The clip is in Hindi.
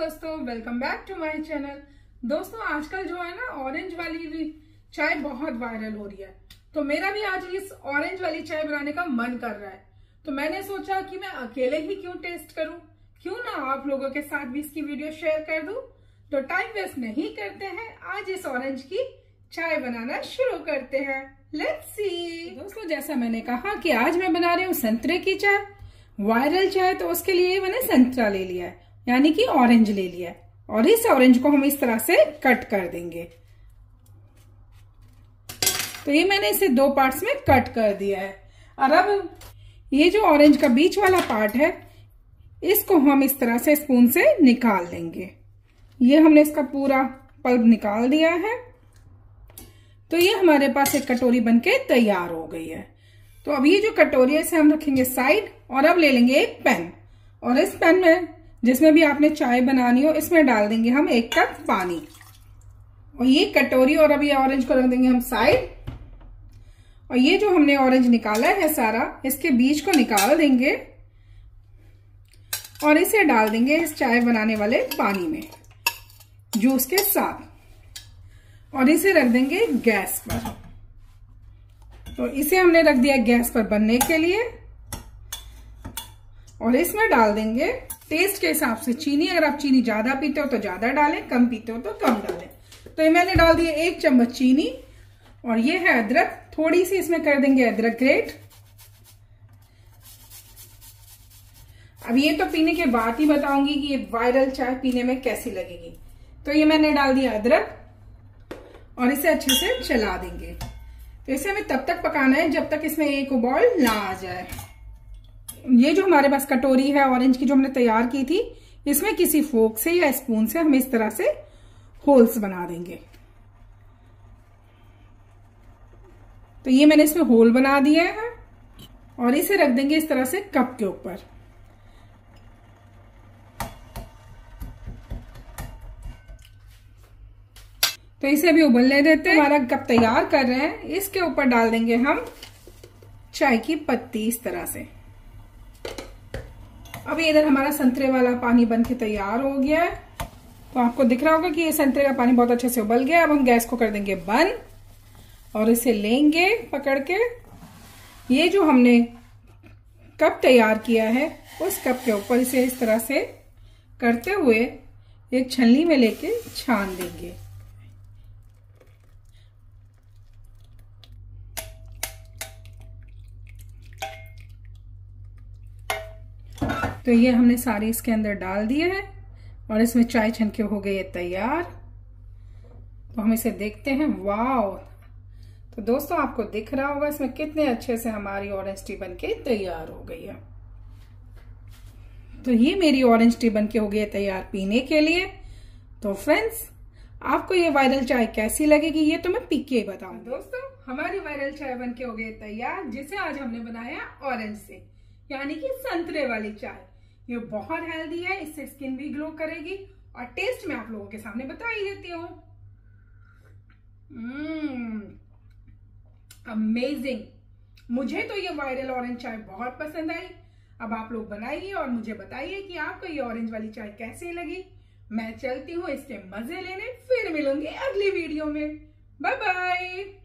दोस्तों, welcome back to my channel. दोस्तों, आजकल जो है ना ऑरेंज वाली चाय बहुत वायरल हो रही है, तो मेरा भी आज इस ऑरेंज वाली चाय बनाने का मन कर रहा है। तो मैंने सोचा कि मैं अकेले ही क्यों टेस्ट करूं, क्यों ना आप लोगों के साथ भी इसकी वीडियो शेयर कर दूं। तो टाइम वेस्ट नहीं करते हैं, आज इस ऑरेंज की चाय बनाना शुरू करते हैं। Let's see. दोस्तों, जैसा मैंने कहा कि आज मैं बना रही हूँ संतरे की चाय, वायरल चाय, तो उसके लिए मैंने संतरा ले लिया है यानी कि ऑरेंज ले लिया है। और इस ऑरेंज को हम इस तरह से कट कर देंगे। तो ये मैंने इसे दो पार्ट्स में कट कर दिया है। और अब ये जो ऑरेंज का बीच वाला पार्ट है, इसको हम इस तरह से स्पून से निकाल लेंगे। ये हमने इसका पूरा पल्प निकाल दिया है। तो ये हमारे पास एक कटोरी बनके तैयार हो गई है। तो अब ये जो कटोरी है इसे हम रखेंगे साइड। और अब ले लेंगे एक पैन, और इस पैन में जिसमें भी आपने चाय बनानी हो इसमें डाल देंगे हम 1 कप पानी। और ये कटोरी और अब ये ऑरेंज को रख देंगे हम साइड। और ये जो हमने ऑरेंज निकाला है सारा, इसके बीज को निकाल देंगे और इसे डाल देंगे इस चाय बनाने वाले पानी में जूस के साथ। और इसे रख देंगे गैस पर। तो इसे हमने रख दिया गैस पर बनने के लिए। और इसमें डाल देंगे टेस्ट के हिसाब से चीनी। अगर आप चीनी ज्यादा पीते हो तो ज्यादा डालें, कम पीते हो तो कम डालें। तो ये मैंने डाल दिया 1 चम्मच चीनी। और ये है अदरक, थोड़ी सी इसमें कर देंगे अदरक ग्रेट। अब ये तो पीने के बाद ही बताऊंगी कि ये वायरल चाय पीने में कैसी लगेगी। तो ये मैंने डाल दिया अदरक और इसे अच्छे से चला देंगे। तो इसे हमें तब तक पकाना है जब तक इसमें एक उबाल ना आ जाए। ये जो हमारे पास कटोरी है ऑरेंज की जो हमने तैयार की थी, इसमें किसी फोर्क से या स्पून से हम इस तरह से होल्स बना देंगे। तो ये मैंने इसमें होल बना दिया है। और इसे रख देंगे इस तरह से कप के ऊपर। तो इसे भी उबलने देते हैं। हमारा कप तैयार कर रहे हैं, इसके ऊपर डाल देंगे हम चाय की पत्ती इस तरह से। अब इधर हमारा संतरे वाला पानी बनके तैयार हो गया है। तो आपको दिख रहा होगा कि ये संतरे का पानी बहुत अच्छे से उबल गया। अब हम गैस को कर देंगे बंद और इसे लेंगे पकड़ के। ये जो हमने कप तैयार किया है उस कप के ऊपर इसे इस तरह से करते हुए एक छलनी में लेके छान देंगे। तो ये हमने सारी इसके अंदर डाल दिए हैं और इसमें चाय छन के हो गई है तैयार। तो हम इसे देखते हैं। वाओ! तो दोस्तों, आपको दिख रहा होगा इसमें कितने अच्छे से हमारी ऑरेंज टी बनके तैयार हो गई है। तो ये मेरी ऑरेंज टी बनके हो गई है तैयार पीने के लिए। तो फ्रेंड्स, आपको ये वायरल चाय कैसी लगेगी ये तो मैं पी के बताऊँ। दोस्तों, हमारी वायरल चाय बनके हो गई तैयार, जिसे आज हमने बनाया ऑरेंज से यानी कि संतरे वाली चाय। ये बहुत हेल्दी है, इससे स्किन भी ग्लो करेगी और टेस्ट में आप लोगों के सामने बता ही देती हूँ। अमेजिंग! मुझे तो ये वायरल ऑरेंज चाय बहुत पसंद आई। अब आप लोग बनाइए और मुझे बताइए कि आपको ये ऑरेंज वाली चाय कैसी लगी। मैं चलती हूँ इसके मजे लेने, फिर मिलूंगी अगली वीडियो में। Bye bye.